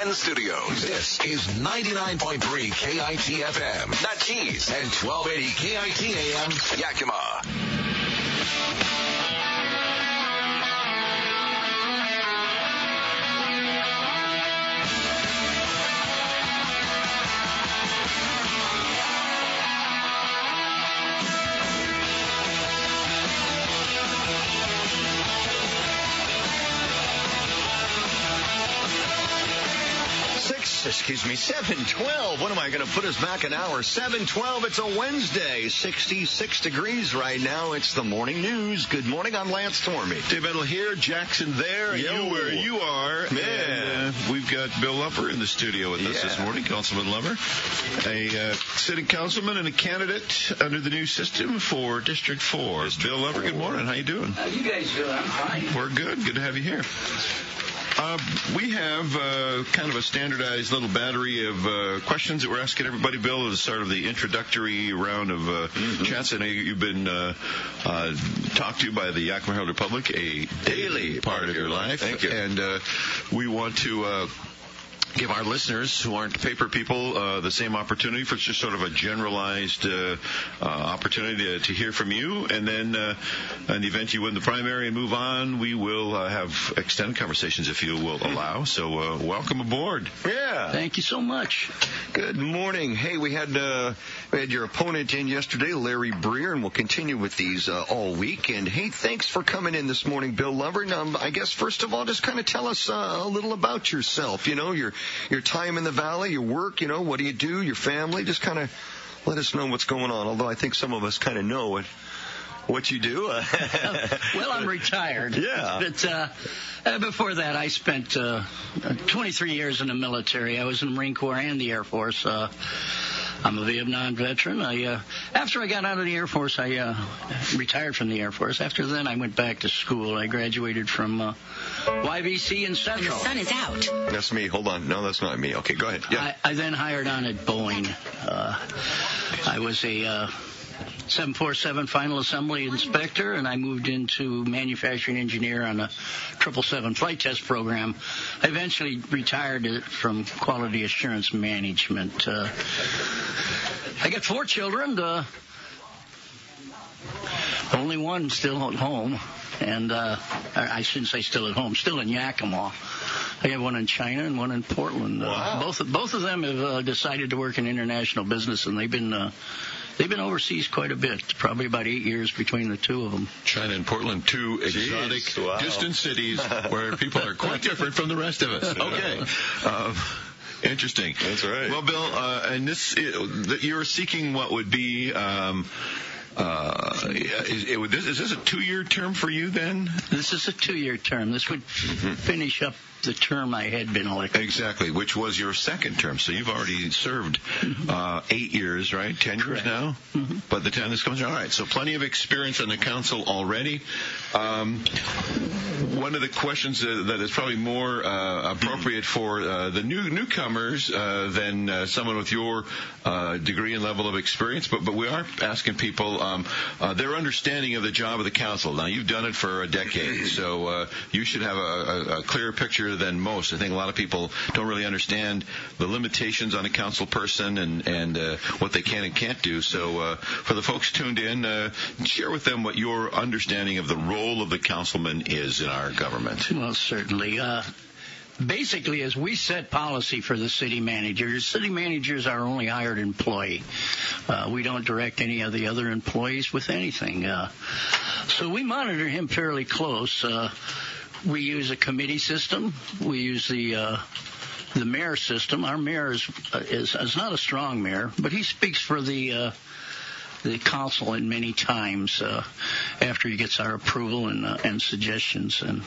and Studios. This is 99.3 KIT-FM, Nat Keys, and 1280 KIT-AM, Yakima. 712. What am I going to put us back an hour? 712. It's a Wednesday. 66 degrees right now. It's the morning news. Good morning. I'm Lance Tormey. Dave Edel here. Jackson there. Yo. You where you are. Man. And, we've got Bill Lover in the studio with us this morning. Councilman Lover, a city councilman and a candidate under the new system for District 4. Bill Lover, good morning. How you doing? How you guys doing? I'm fine. We're good. Good to have you here. We have kind of a standardized little battery of questions that we're asking everybody, Bill, as sort of the introductory round of chats. I know you've been talked to by the Yakima Herald Republic, a daily part of your life. Thank you. And we want to give our listeners who aren't paper people the same opportunity for just sort of a generalized opportunity to hear from you. And then in the event you win the primary and move on, we will have extended conversations if you will allow. So welcome aboard. Yeah. Thank you so much. Good morning. Hey, we had your opponent in yesterday, Larry Breer, and we'll continue with these all week. And, hey, thanks for coming in this morning, Bill Lover. I guess, first of all, just kind of tell us a little about yourself, your time in the valley, your work, what do you do, your family. Just kind of let us know what's going on, although I think some of us kind of know what you do. Well, I'm retired. Yeah. But before that, I spent 23 years in the military. I was in the Marine Corps and the Air Force. I'm a Vietnam veteran. After I got out of the Air Force, I retired from the Air Force. After then, I went back to school. I graduated from YVC in Central. The sun is out. That's me. Hold on. No, that's not me. Okay, go ahead. Yeah. I then hired on at Boeing. I was a 747 final assembly inspector, and I moved into manufacturing engineer on a 777 flight test program. I eventually retired from quality assurance management. I got four children. Only one still at home, and I shouldn't say still at home, still in Yakima. I have one in China and one in Portland. Wow. Both of them have decided to work in international business, and they've been overseas quite a bit, probably about 8 years between the two of them. China and Portland, two exotic, distant cities where people are quite different from the rest of us. Okay. Interesting. That's right. Well, Bill, and you're seeking what would be... is this a two-year term for you then? This is a two-year term. This would finish up the term I had been elected. Exactly, which was your second term. So you've already served 8 years, right? 10 years now? Mm-hmm. By the time this comes around. All right, so plenty of experience on the council already. One of the questions that is probably more appropriate for the newcomers than someone with your degree and level of experience, but we are asking people their understanding of the job of the council. Now, you've done it for a decade, so you should have a clearer picture than most. I think a lot of people don't really understand the limitations on a council person and what they can and can't do. So for the folks tuned in, share with them what your understanding of the role of the councilman is in our government. Well, certainly. Basically, as we set policy for the city manager, the city manager is our only hired employee. We don't direct any of the other employees with anything. So we monitor him fairly close. We use a committee system. We use the mayor system. Our mayor is not a strong mayor, but he speaks for the council in many times after he gets our approval and suggestions. And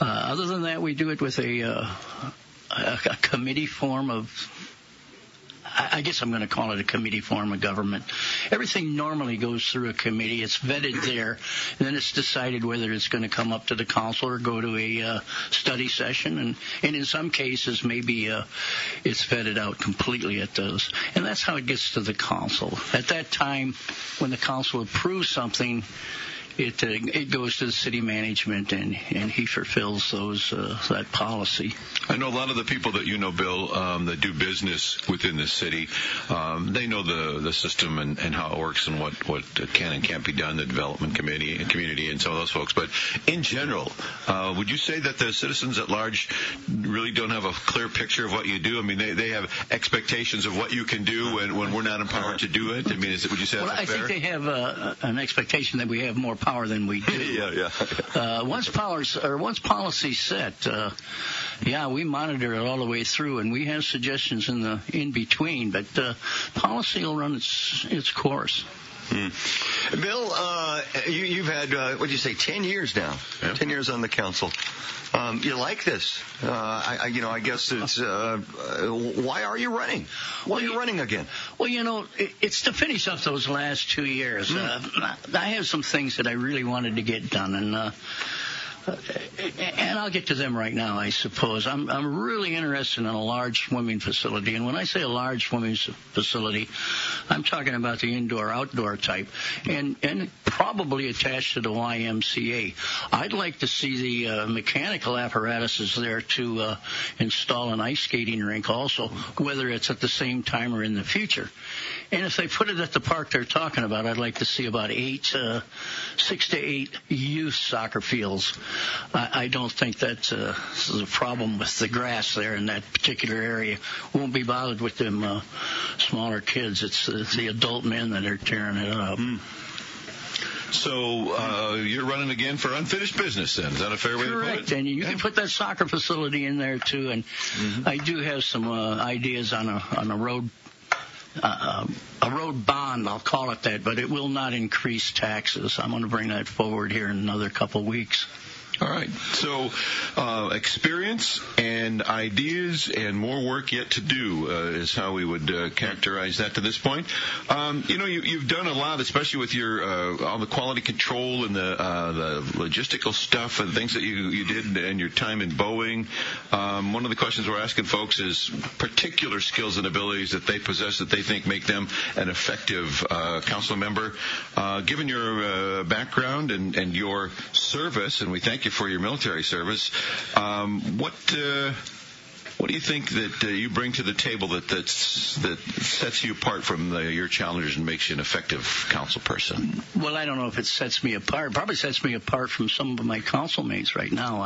other than that, we do it with a committee form of... I guess I'm going to call it a committee form of government. Everything normally goes through a committee. It's vetted there, and then it's decided whether it's going to come up to the council or go to a study session. And in some cases, maybe it's vetted out completely at those. And that's how it gets to the council. At that time, when the council approves something, it goes to the city management, and he fulfills those that policy. I know a lot of the people that you know, Bill, that do business within the city, they know the system and how it works and what can and can't be done, the development committee and community and some of those folks. But in general, would you say that the citizens at large really don't have a clear picture of what you do? I mean, they have expectations of what you can do when we're not empowered to do it. I mean, would you say that's fair? Well, I think they have an expectation that we have more power than we do. Yeah. Once policy's set, we monitor it all the way through, and we have suggestions in between, but policy will run its course. Bill, you've had, 10 years now? Yeah. 10 years on the council. You like this? I guess it's. Why are you running? Why are you running again? Well, it's to finish up those last 2 years. I have some things that I really wanted to get done, and I'll get to them right now, I suppose. I'm really interested in a large swimming facility. And when I say a large swimming facility, I'm talking about the indoor-outdoor type and probably attached to the YMCA. I'd like to see the mechanical apparatuses there to install an ice skating rink also, whether it's at the same time or in the future. And if they put it at the park they're talking about, I'd like to see about 6 to 8 youth soccer fields. I don't think that's a problem with the grass there in that particular area. Won't be bothered with them smaller kids. It's the adult men that are tearing it up. So you're running again for unfinished business, then? Is that a fair way to put it? Correct, and you can put that soccer facility in there, too. And I do have some ideas on a road a road bond, I'll call it that, but it will not increase taxes. I'm going to bring that forward here in another couple weeks. All right. So experience and ideas and more work yet to do is how we would characterize that to this point. You've done a lot, especially with your all the quality control and the logistical stuff and things that you did and your time in Boeing. One of the questions we're asking folks is particular skills and abilities that they possess that they think make them an effective council member. Given your background and your service, and we thank you for your military service. What do you think that you bring to the table that sets you apart from your challengers and makes you an effective council person? Well, I don't know if it sets me apart. It probably sets me apart from some of my councilmates right now.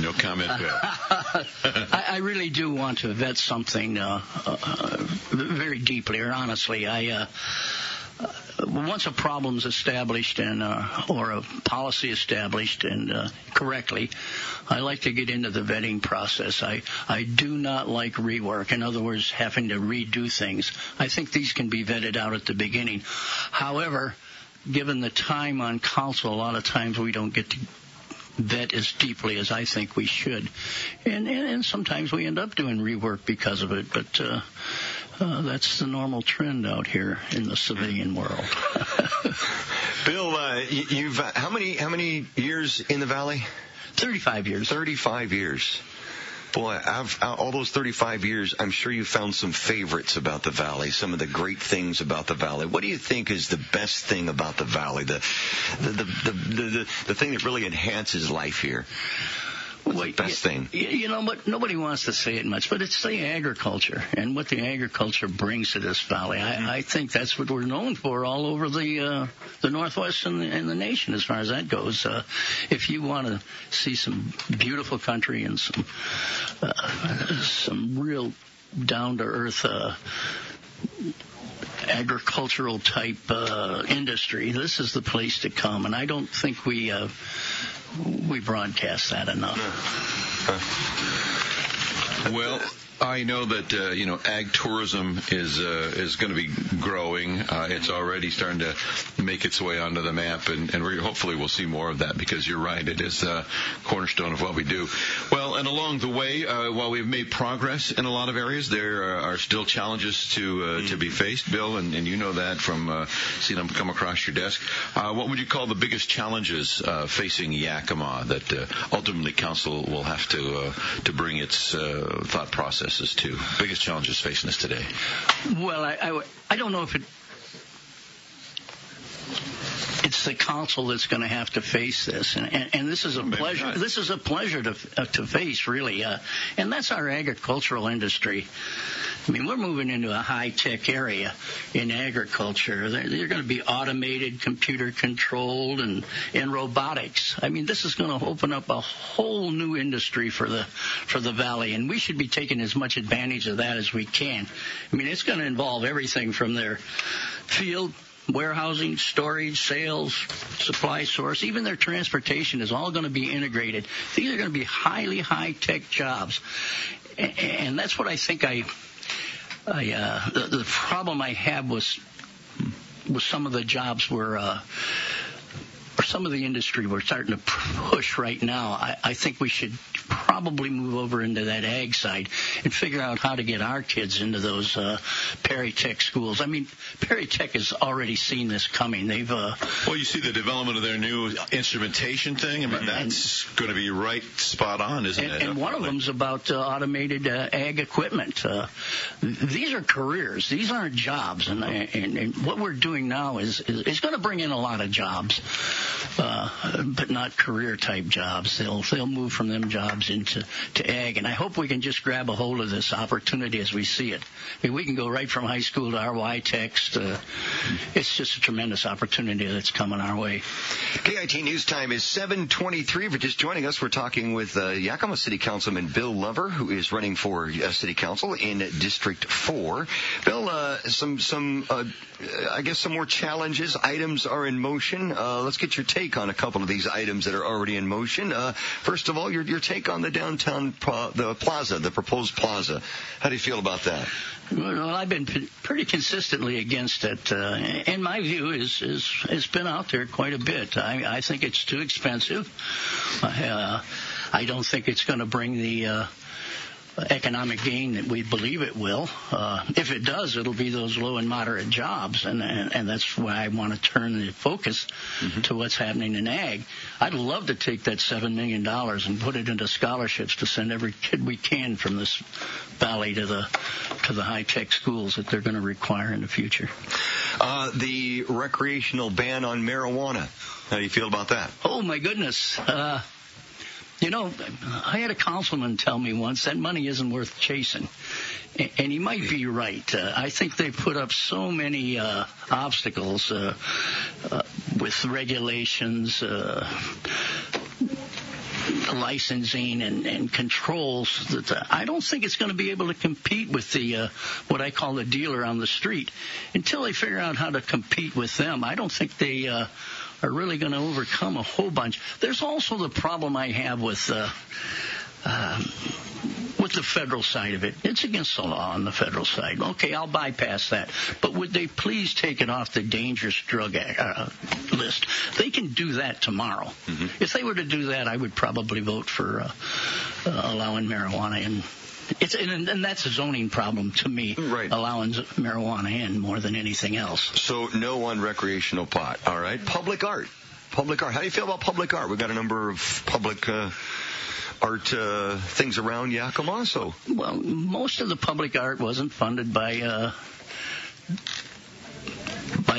No comment. I really do want to vet something very deeply or honestly. Once a problem's established and or a policy established and correctly, I like to get into the vetting process. I do not like rework. In other words, having to redo things. I think these can be vetted out at the beginning. However, given the time on council, a lot of times we don't get to vet as deeply as I think we should. And sometimes we end up doing rework because of it, but that's the normal trend out here in the civilian world. Bill, you've how many years in the Valley? 35 years. 35 years. Boy, all those 35 years, I'm sure you found some favorites about the Valley, some of the great things about the Valley. What do you think is the best thing about the Valley, the thing that really enhances life here? What's the best thing? But nobody wants to say it much, but it's the agriculture and what the agriculture brings to this valley. I think that's what we're known for all over the Northwest and the nation as far as that goes. If you want to see some beautiful country and some real down-to-earth agricultural type industry, this is the place to come. And I don't think we broadcast that enough. Well, I know that ag tourism is going to be growing. It's already starting to make its way onto the map, and hopefully we'll see more of that because you're right, it is the cornerstone of what we do. Well, and along the way, while we've made progress in a lot of areas, there are still challenges to be faced, Bill, and you know that from seeing them come across your desk. What would you call the biggest challenges facing Yakima that ultimately council will have to bring its thought process? Two biggest challenges facing us today. Well, I don't know if it it's the council that's going to have to face this, and this is a pleasure. Not. This is a pleasure to face, really. And that's our agricultural industry. I mean, we're moving into a high-tech area in agriculture. They're going to be automated, computer-controlled, and robotics. I mean, this is going to open up a whole new industry for the valley, and we should be taking as much advantage of that as we can. I mean, it's going to involve everything from their field, warehousing, storage, sales, supply source, even their transportation is all going to be integrated. These are going to be highly high-tech jobs, and that's what I think the problem I had was some of the jobs were, or some of the industry we're starting to push right now. I think we should probably move over into that ag side and figure out how to get our kids into those Perry Tech schools. I mean, Perry Tech has already seen this coming. They've well, you see the development of their new instrumentation thing. I mean, that's going to be right spot on, isn't it? And one of them's about automated ag equipment. These are careers. These aren't jobs. And what we're doing now is going to bring in a lot of jobs. But not career-type jobs. They'll move from them jobs into ag, and I hope we can just grab a hold of this opportunity as we see it. I mean, we can go right from high school to RY Techs. It's just a tremendous opportunity that's coming our way. KIT News Time is 7:23. If you're just joining us, we're talking with Yakima City Councilman Bill Lover, who is running for City Council in District 4. Bill, some I guess some more challenges. Items are in motion. Let's get your take on a couple of these items that are already in motion. First of all, your take on the downtown the proposed plaza. How do you feel about that? Well, I've been pretty consistently against it, and my view is it's been out there quite a bit. I think it's too expensive. I don't think it's going to bring the economic gain that we believe it will. If it does, it'll be those low and moderate jobs, and that's why I want to turn the focus to what's happening in ag. I'd love to take that $7 million and put it into scholarships to send every kid we can from this valley to the high-tech schools that they're going to require in the future. The recreational ban on marijuana. How do you feel about that? Oh, my goodness. You know, I had a councilman tell me once that money isn't worth chasing, and he might be right. I think they put up so many obstacles with regulations, licensing and controls that I don't think it's going to be able to compete with the what I call the dealer on the street. Until they figure out how to compete with them, I don't think they are really going to overcome a whole bunch. There's also the problem I have with the federal side of it. It's against the law on the federal side. Okay, I'll bypass that. But would they please take it off the dangerous drug list? They can do that tomorrow. If they were to do that, I would probably vote for allowing marijuana in. And that's a zoning problem to me, right. Allowing marijuana in more than anything else. So no on recreational pot. All right. Public art. Public art. How do you feel about public art? We've got a number of public art things around Yakima. So. Well, most of the public art wasn't funded by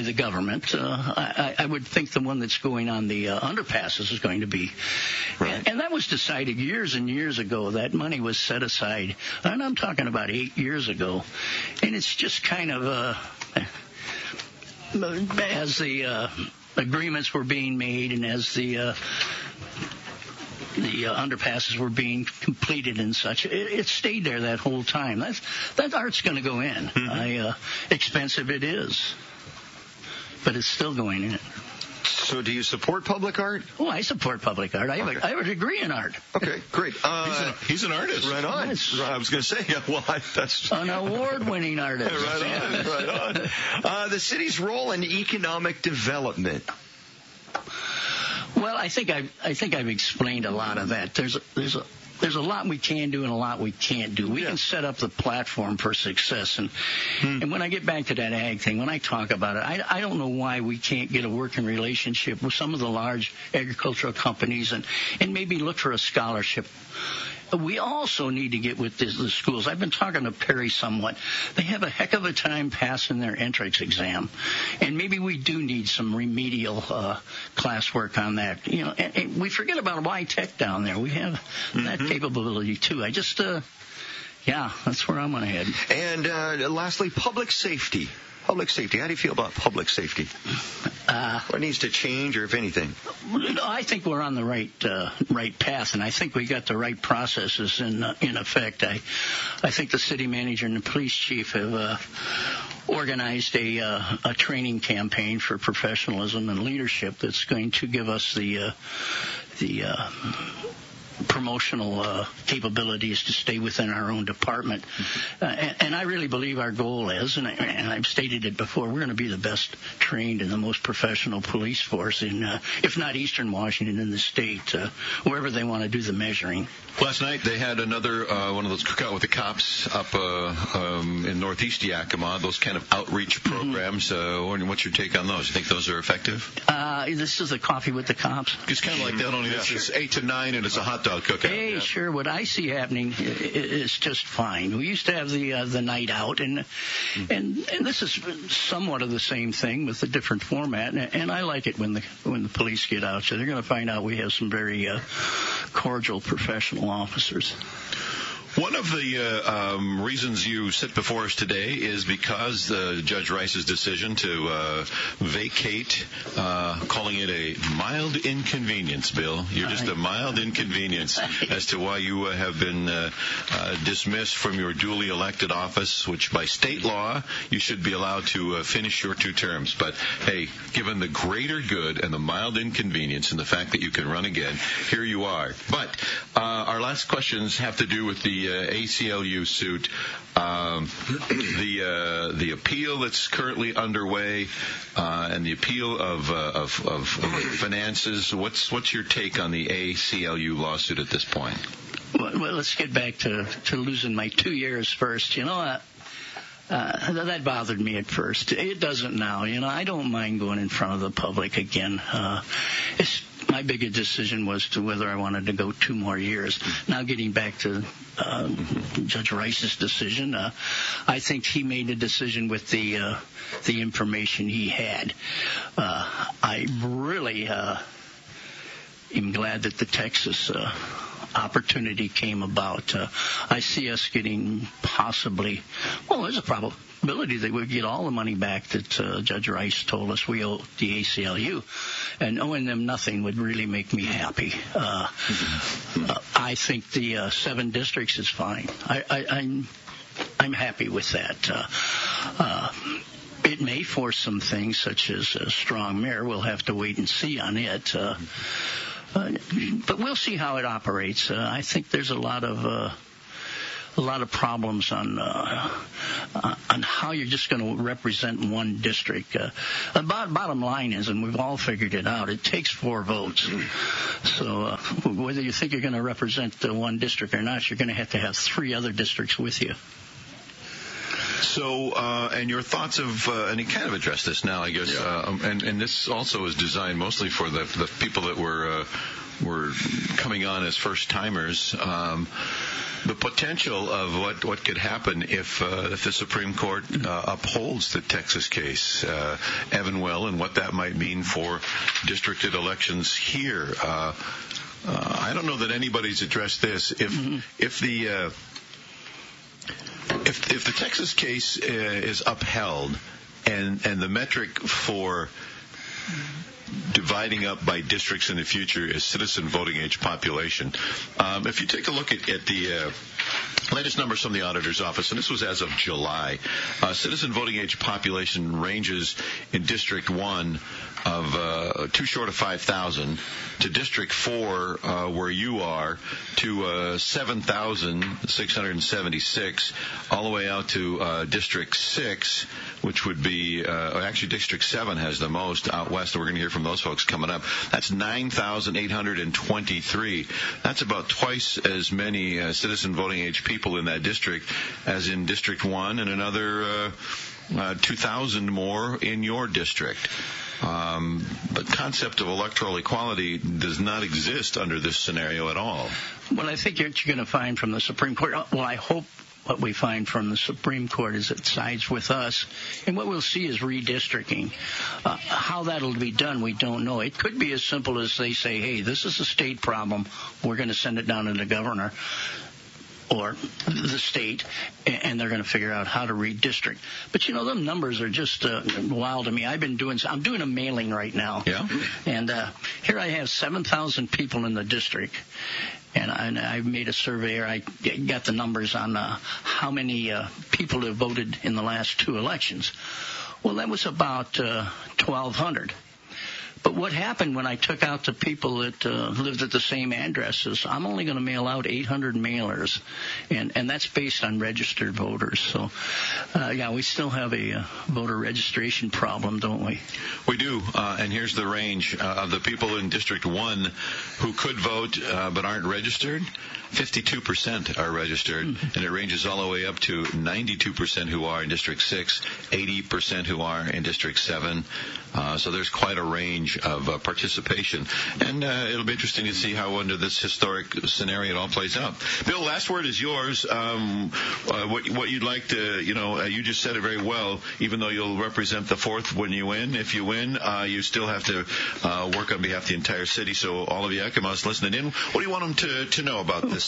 the government. I would think the one that's going on the underpasses is going to be. Right. And that was decided years and years ago. That money was set aside. And I'm talking about 8 years ago. And it's just kind of as the agreements were being made and as the underpasses were being completed and such. It stayed there that whole time. That art's going to go in. Expensive it is, but it's still going in. So do you support public art? Oh, I support public art. I have a degree in art. Okay, great. He's an artist. Right on. Yes. I was going to say, that's... An award-winning artist. Right on. The city's role in economic development. Well, I think I've explained a lot of that. There's a lot we can do and a lot we can't do. We can set up the platform for success. And when I get back to that ag thing, when I talk about it, I don't know why we can't get a working relationship with some of the large agricultural companies and maybe look for a scholarship We also need to get with the schools. I've been talking to Perry somewhat. They have a heck of a time passing their entrance exam, and maybe we do need some remedial classwork on that. You know, and we forget about Y-Tech down there. We have that capability too. I just, yeah, that's where I'm going to head. And lastly, public safety. Public safety. How do you feel about public safety? What needs to change, or if anything? I think we're on the right path, and I think we got the right processes in effect. I think the city manager and the police chief have organized a training campaign for professionalism and leadership that's going to give us the promotional capabilities to stay within our own department. And I really believe our goal is, and I've stated it before, we're going to be the best trained and the most professional police force in, if not Eastern Washington, in the state, wherever they want to do the measuring. Last night they had another one of those cookout with the cops up in Northeast Yakima, those kind of outreach programs. What's your take on those? You think those are effective? This is the coffee with the cops. It's kind of like that, only it's 8 to 9 and it's a hot dog. Hey, yeah. Sure. What I see happening is just fine. We used to have the night out, and this is somewhat of the same thing with a different format. And I like it when the police get out. So they're going to find out we have some very cordial, professional officers. One of the reasons you sit before us today is because Judge Rice's decision to vacate, calling it a mild inconvenience, Bill. You're just a mild inconvenience as to why you have been dismissed from your duly elected office, which by state law you should be allowed to finish your two terms. But, hey, given the greater good and the mild inconvenience and the fact that you can run again, here you are. But our last questions have to do with the ACLU suit, the appeal that's currently underway, and the appeal of finances. What's your take on the ACLU lawsuit at this point? Well, let's get back to losing my 2 years first. You know, that bothered me at first. It doesn't now. You know, I don't mind going in front of the public again. My bigger decision was to whether I wanted to go 2 more years. Now, getting back to Judge Rice's decision, I think he made a decision with the information he had. I really am glad that the Texas opportunity came about. I see us getting possibly, well, there's a probability that we would get all the money back that Judge Rice told us we owe the ACLU, and owing them nothing would really make me happy. I think the 7 districts is fine. I'm happy with that. It may force some things, such as a strong mayor. We'll have to wait and see on it. But we'll see how it operates. I think there's a lot of problems on how you're just going to represent one district. Bottom line is, and we've all figured it out, it takes 4 votes. So whether you think you're going to represent one district or not, you're going to have 3 other districts with you. So, and your thoughts of, and he kind of addressed this now, I guess, and this also is designed mostly for the people that were coming on as first-timers, the potential of what could happen if the Supreme Court upholds the Texas case, Evanwell, and what that might mean for districted elections here. I don't know that anybody's addressed this. If the Texas case is upheld, and the metric for dividing up by districts in the future is citizen voting age population, if you take a look at the latest numbers from the auditor's office, and this was as of July, citizen voting age population ranges in District 1 of too short of 5,000 to District 4, where you are, to 7,676, all the way out to District 6, which would be actually District 7 has the most out west. We're going to hear from those folks coming up. That's 9,823. That's about twice as many citizen voting age people in that district as in District 1, and another 2,000 more in your district. The concept of electoral equality does not exist under this scenario at all. Well, I think what you're going to find from the Supreme Court, well, I hope what we find from the Supreme Court is it sides with us. And what we'll see is redistricting. How that'll be done, we don't know. It could be as simple as they say, hey, this is a state problem. We're going to send it down to the governor or the state, and they're going to figure out how to redistrict. But, you know, them numbers are just wild to me. I'm doing a mailing right now. Yeah. And here I have 7,000 people in the district. And I made a survey, or I got the numbers on how many people have voted in the last two elections. Well, that was about 1,200. But what happened when I took out the people that lived at the same addresses, I'm only going to mail out 800 mailers, and that's based on registered voters. So, yeah, we still have a voter registration problem, don't we? We do, and here's the range of the people in District 1 who could vote but aren't registered. 52% are registered, and it ranges all the way up to 92% who are in District 6, 80% who are in District 7. So there's quite a range of participation. And it'll be interesting to see how under this historic scenario it all plays out. Bill, last word is yours. What you'd like to, you just said it very well, even though you'll represent the 4th when you win. If you win, you still have to work on behalf of the entire city. So all of Yakima's listening in, what do you want them to know about this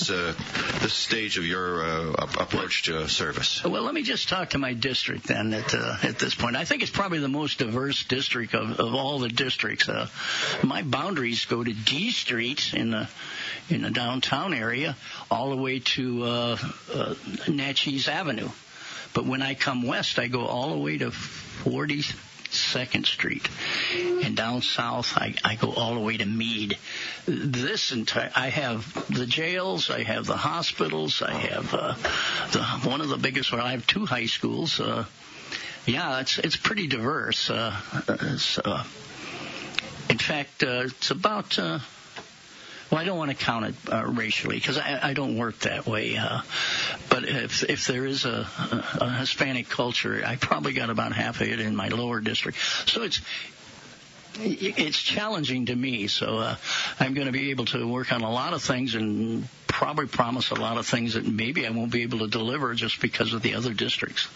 stage of your approach to service? Well, let me just talk to my district then at this point. I think it's probably the most diverse district of all the districts. My boundaries go to D Street in the downtown area, all the way to Natchez Avenue. But when I come west, I go all the way to 42nd Street, and down south I go all the way to Meade. I have the jails, I have the hospitals, I have one of the biggest. Well, I have two high schools. Yeah, it's pretty diverse. In fact, it's about, I don't want to count it racially because I don't work that way. But if there is a Hispanic culture, I probably got about half of it in my lower district. So it's challenging to me. So I'm going to be able to work on a lot of things and probably promise a lot of things that maybe I won't be able to deliver just because of the other districts.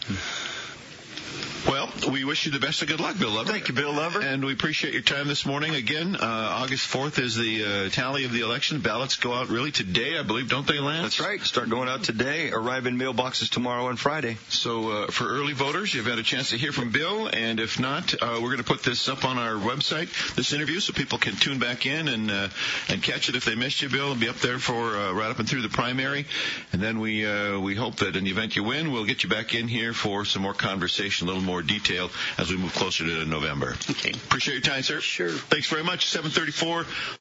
Well, we wish you the best of good luck, Bill Lover. Thank you, Bill Lover. And we appreciate your time this morning. Again, August 4th is the tally of the election. Ballots go out really today, I believe, don't they, Lance? That's right. Start going out today, arrive in mailboxes tomorrow and Friday. So for early voters, you've had a chance to hear from Bill. And if not, we're going to put this up on our website, this interview, so people can tune back in and catch it if they missed you, Bill. It'll be up there for right up and through the primary. And then we hope that in the event you win, we'll get you back in here for some more conversation, a little more detail as we move closer to November. Okay. Appreciate your time, sir. Sure. Thanks very much. 7:34.